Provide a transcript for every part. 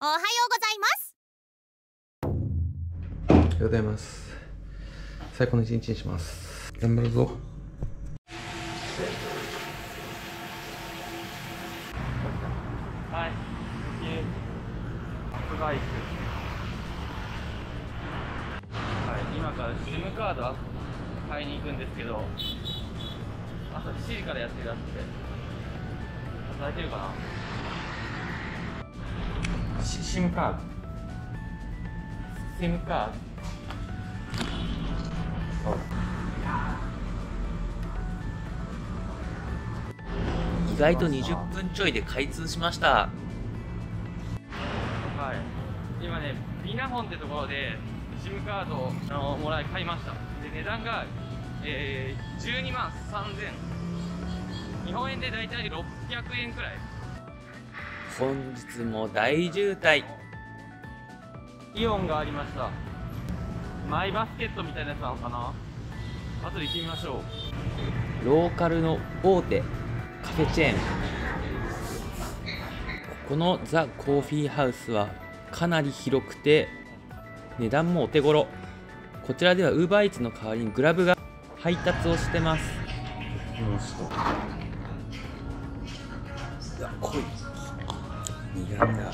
おはようございます。おはようございます。最高の一日にします。頑張るぞ。はい。次。アップバイク。はい。今からSIMカード買いに行くんですけど、朝7時からやってるらしくて、働いてるかな。SIM カード SIM カード、意外と20分ちょいで開通しました。はい、今ね、ビナホンってところで SIM カードをもらい買いました。で、値段が、12万3000、日本円でだいたい600円くらい。本日も大渋滞。イオンがありました。マイバスケットみたいなやつなのかな、後で行ってみましょう。ローカルの大手カフェチェーン、ここのザ・コーヒーハウスはかなり広くて値段もお手頃。こちらでは Uber Eats の代わりにグラブが配達をしてます。いや、濃い苦いな。こ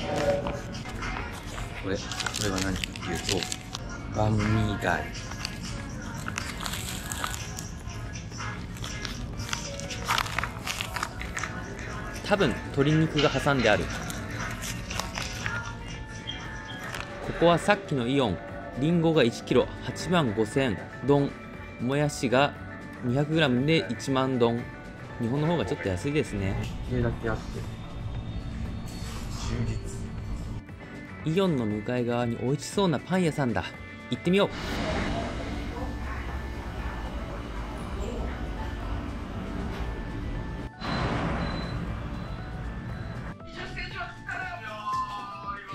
れは何かっていうと、バンミーガイ。多分鶏肉が挟んである。ここはさっきのイオン、リンゴが1キロ8万5千丼、もやしが200グラムで1万丼。日本の方がちょっと安いですね。これだけあって。イオンの向かい側に美味しそうなパン屋さんだ。行ってみよう。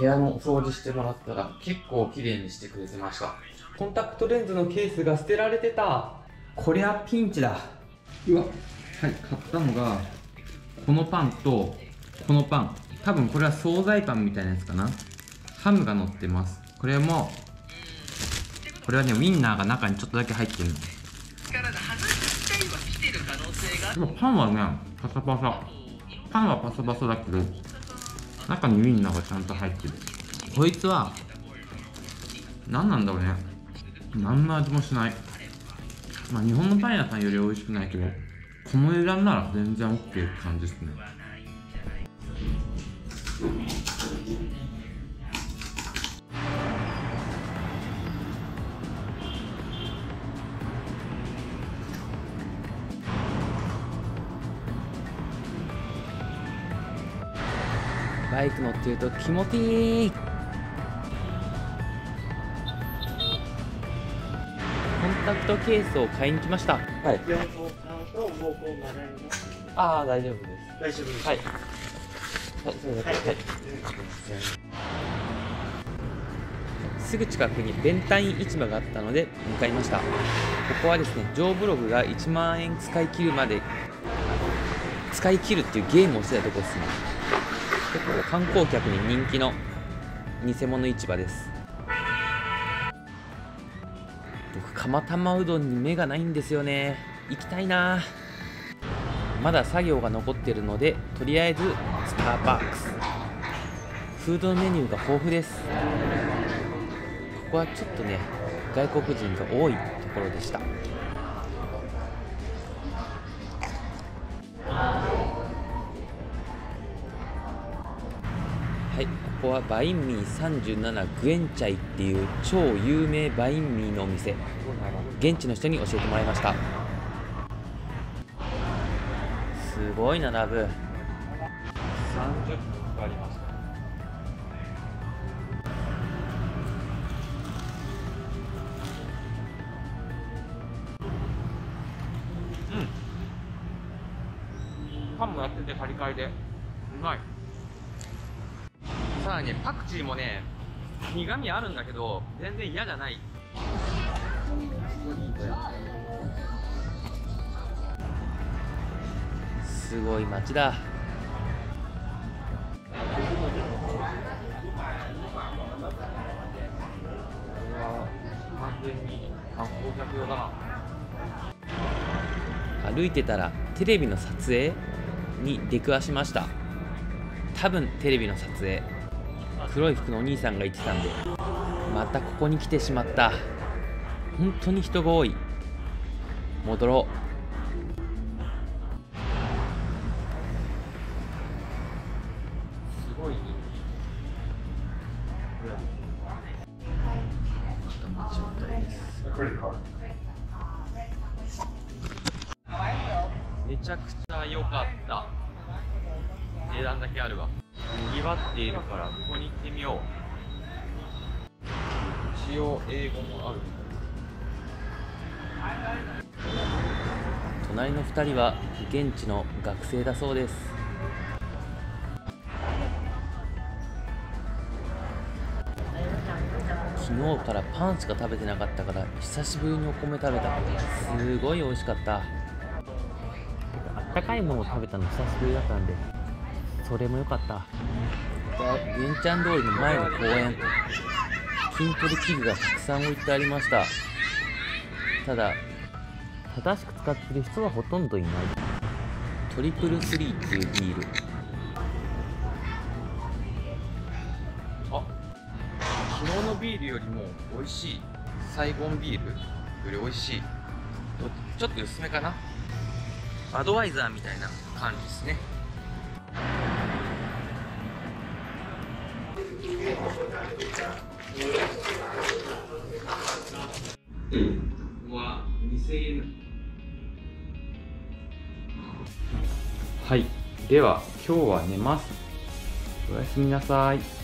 部屋のお掃除してもらったら結構綺麗にしてくれてました。コンタクトレンズのケースが捨てられてた。こりゃピンチだ。うわ、はい、買ったのがこのパンとこのパン、多分これは惣菜パンみたいなやつかな。ハムが乗ってます。これもこれはね、ウィンナーが中にちょっとだけ入ってる。でもパンはね、パサパサ、パンはパサパサだけど中にウィンナーがちゃんと入ってる。こいつは何なんだろうね。何の味もしない。まあ日本のパン屋さんより美味しくないけど、この値段なら全然 OK って感じですね。バイク乗ってると気持ちいい。コンタクトケースを買いに来ました。はい。ああ、大丈夫です。大丈夫です。はい。すぐ近くにベンタイン市場があったので向かいました。ここはですね、ジョーブログが1万円使い切るっていうゲームをしてたとこですね。結構観光客に人気の偽物市場です。僕、釜玉うどんに目がないんですよね。行きたいなぁ。まだ作業が残っているので、とりあえずスターバックス。フードメニューが豊富です。ここはちょっとね、外国人が多いところでした。はい、ここはバインミー37グエンチャイっていう超有名バインミーのお店。現地の人に教えてもらいました。すごい並ぶ。30分かかりました。パンもやっててカリカリでうまい。さらにパクチーもね、苦味あるんだけど全然嫌じゃない。すごい街だ。客用だな。歩いてたらテレビの撮影に出くわしました。多分テレビの撮影、黒い服のお兄さんが言ってたんで、またここに来てしまった。本当に人が多い。戻ろう。めちゃくちゃ良かった。値段だけあるわ。賑わっているからここに行ってみよう。一応英語もある。隣の2人は現地の学生だそうです。昨日からパンしか食べてなかったから久しぶりにお米食べた。すごい美味しかった。あったかいものを食べたの久しぶりだったんで、それも良かった。源ちゃん通りの前の公園、筋トレ器具がたくさん置いてありました。ただ正しく使ってる人はほとんどいない。トリプルスリーっていうビール、昨日のビールよりも美味しい。サイゴンビールより美味しい。ちょっと薄めかな。アドワイザーみたいな感じですね。はい、では今日は寝ます。おやすみなさい。